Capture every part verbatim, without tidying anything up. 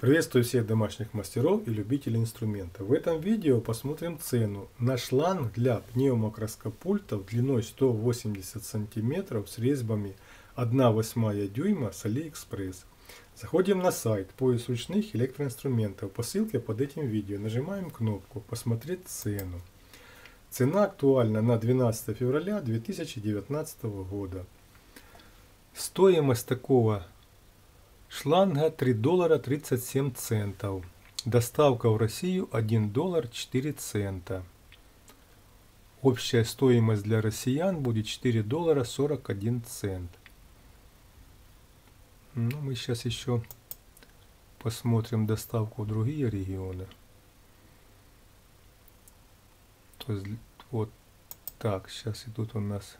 Приветствую всех домашних мастеров и любителей инструмента. В этом видео посмотрим цену на шланг для пневмокроскопультов длиной сто восемьдесят сантиметров с резьбами одна восьмая дюйма с AliExpress. Заходим на сайт «Поиск ручных электроинструментов» по ссылке под этим видео. Нажимаем кнопку «Посмотреть цену». Цена актуальна на двенадцатое февраля две тысячи девятнадцатого года. Стоимость такого шланга три доллара тридцать семь центов. Доставка в Россию один доллар четыре цента. Общая стоимость для россиян будет четыре доллара сорок один цент. Ну, мы сейчас еще посмотрим доставку в другие регионы. То есть вот так, сейчас идут у нас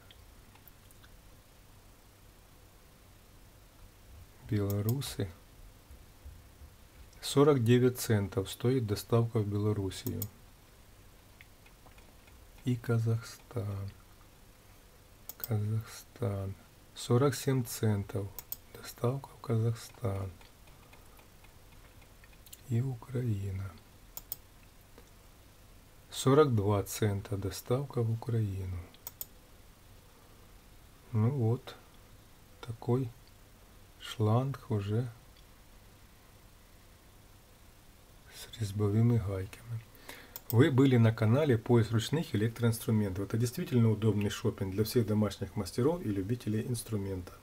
белорусы. сорок девять центов стоит доставка в Белоруссию и Казахстан. Казахстан. сорок семь центов доставка в Казахстан и Украина. сорок два цента доставка в Украину. Ну вот такой шланг уже с резьбовыми гайками. Вы были на канале «Поиск ручных электроинструментов». Это действительно удобный шопинг для всех домашних мастеров и любителей инструмента.